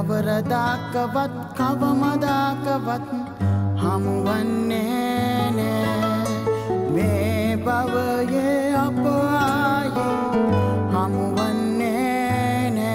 කවරදාකවත් කවමදාකවත් හමු වන්නේ නෑ මේ භවයේ අප ආයේ හමු වන්නේ නෑ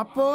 Apo